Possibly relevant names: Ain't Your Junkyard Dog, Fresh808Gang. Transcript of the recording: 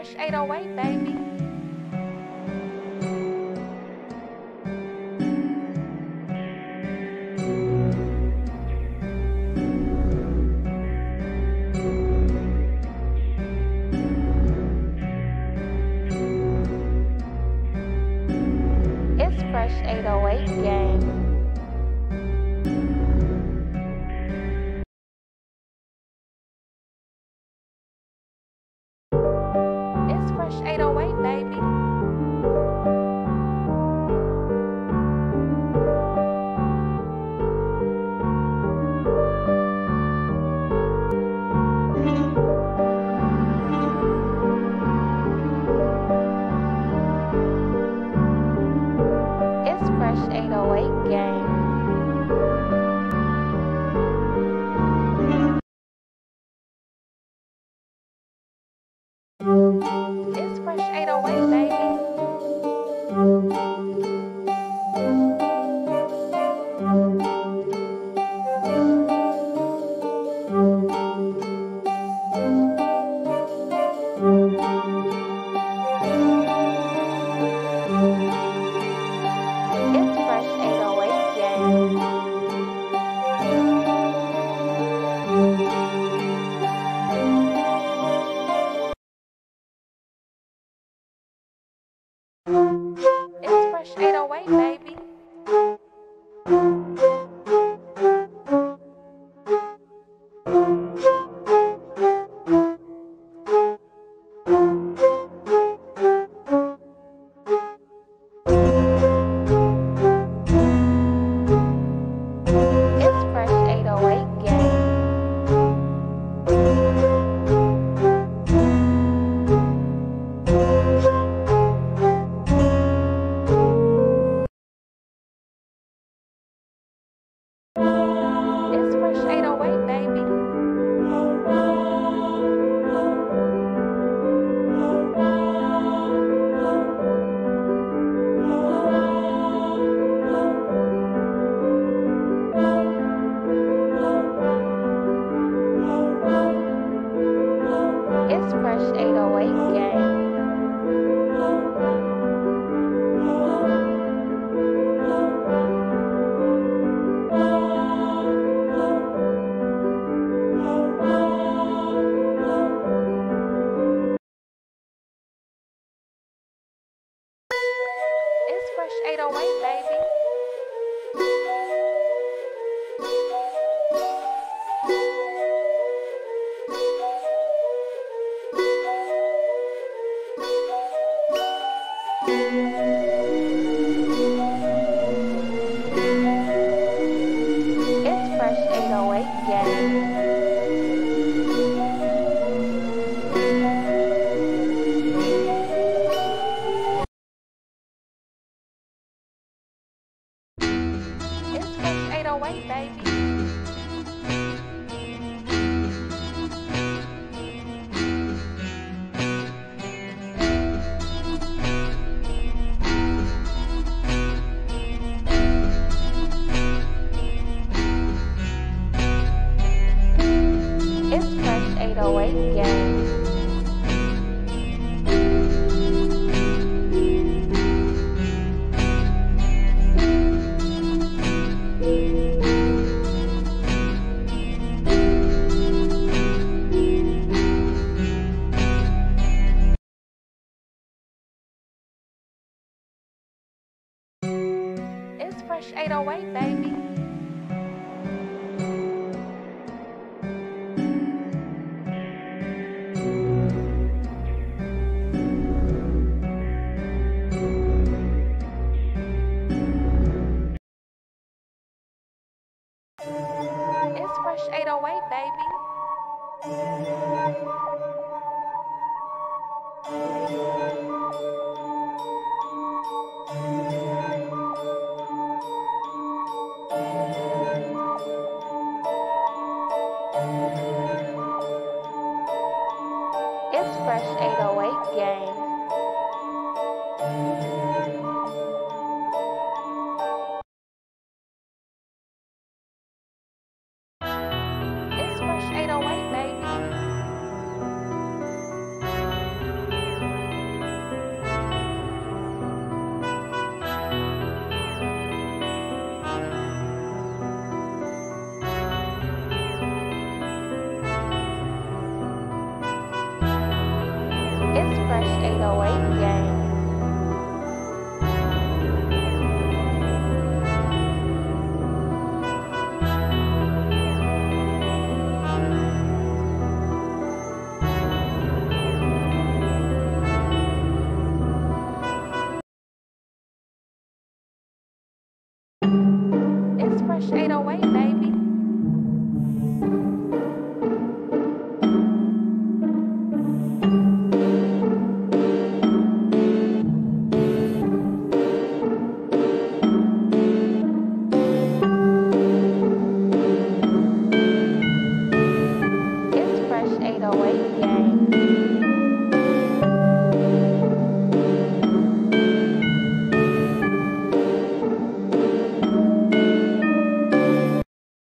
Fresh 808, baby. It's Fresh 808 gang. It's Fresh 808, baby. It's Fresh 808 gang. It's Fresh 808, baby. It's Fresh 808 gang. It's Fresh 808, baby. It's Fresh 808 gang. It's Fresh 808, baby. It's Fresh 808 gang. It's Fresh 808, baby. It's Fresh 808 gang. Wait, baby. It's Fresh 808 gang. Fresh 808, baby. It's Fresh 808, baby. It's Fresh 808 gang. It's Fresh 808, baby. fresh808Gang.